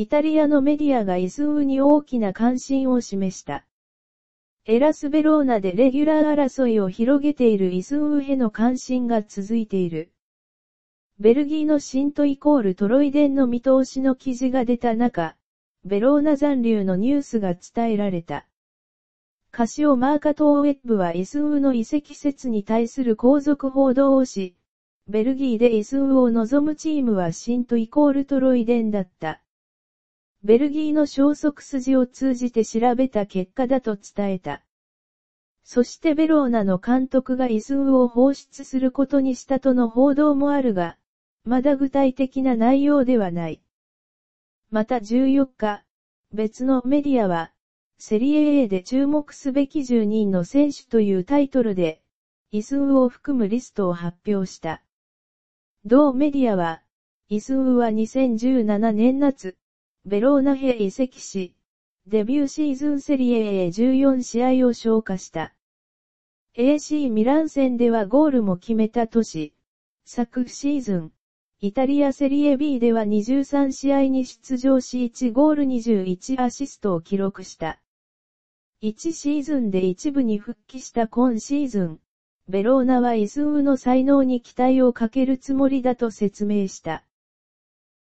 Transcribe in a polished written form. イタリアのメディアが移住に大きな関心を示した。エラス・ベローナでレギュラー争いを広げている移住への関心が続いている。ベルギーのシント=トロイデンの見通しの記事が出た中、ベローナ残留のニュースが伝えられた。CALCIO MERCATO WEBは移住の移籍説に対する後続報道をし、ベルギーで移住を望むチームはシント=トロイデンだった。ベルギーの消息筋を通じて調べた結果だと伝えた。そしてベローナの監督が移住を放出することにしたとの報道もあるが、まだ具体的な内容ではない。また14日、別のメディアは、セリエAで注目すべき10人の選手というタイトルで、移住を含むリストを発表した。同メディアは、移住は2017年夏、ベローナへ移籍し、デビューシーズンセリエ A14 試合を消化した。AC ミラン戦ではゴールも決めたとし、昨シーズン、イタリアセリエ B では23試合に出場し1ゴール21アシストを記録した。1シーズンで一部に復帰した今シーズン、ベローナは移住の才能に期待をかけるつもりだと説明した。